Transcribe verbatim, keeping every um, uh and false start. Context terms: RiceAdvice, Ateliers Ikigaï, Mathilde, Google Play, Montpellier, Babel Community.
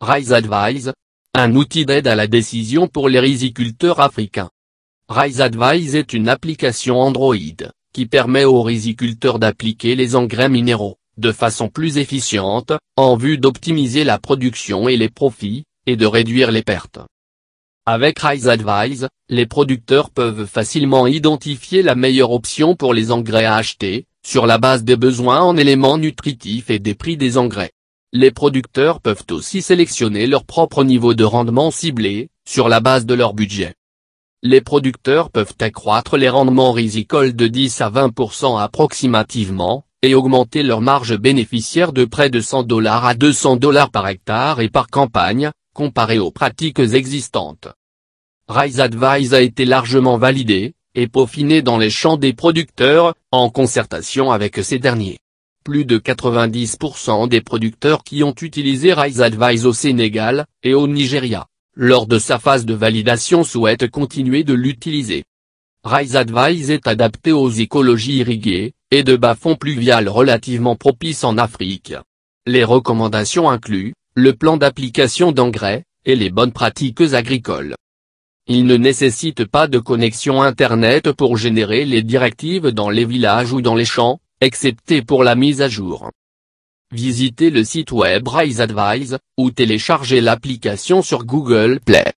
RiceAdvice, un outil d'aide à la décision pour les riziculteurs africains. RiceAdvice est une application Android, qui permet aux riziculteurs d'appliquer les engrais minéraux, de façon plus efficiente, en vue d'optimiser la production et les profits, et de réduire les pertes. Avec RiceAdvice, les producteurs peuvent facilement identifier la meilleure option pour les engrais à acheter, sur la base des besoins en éléments nutritifs et des prix des engrais. Les producteurs peuvent aussi sélectionner leur propre niveau de rendement ciblé, sur la base de leur budget. Les producteurs peuvent accroître les rendements rizicoles de dix à vingt pour cent approximativement, et augmenter leur marge bénéficiaire de près de cent dollars à deux cents dollars par hectare et par campagne, comparé aux pratiques existantes. RiceAdvice a été largement validé, et peaufiné dans les champs des producteurs, en concertation avec ces derniers. Plus de quatre-vingt-dix pour cent des producteurs qui ont utilisé RiceAdvice au Sénégal, et au Nigeria, lors de sa phase de validation souhaitent continuer de l'utiliser. RiceAdvice est adapté aux écologies irriguées, et de bas-fonds pluvial relativement propices en Afrique. Les recommandations incluent, le plan d'application d'engrais, et les bonnes pratiques agricoles. Il ne nécessite pas de connexion Internet pour générer les directives dans les villages ou dans les champs, excepté pour la mise à jour. Visitez le site web RiceAdvice, ou téléchargez l'application sur Google Play.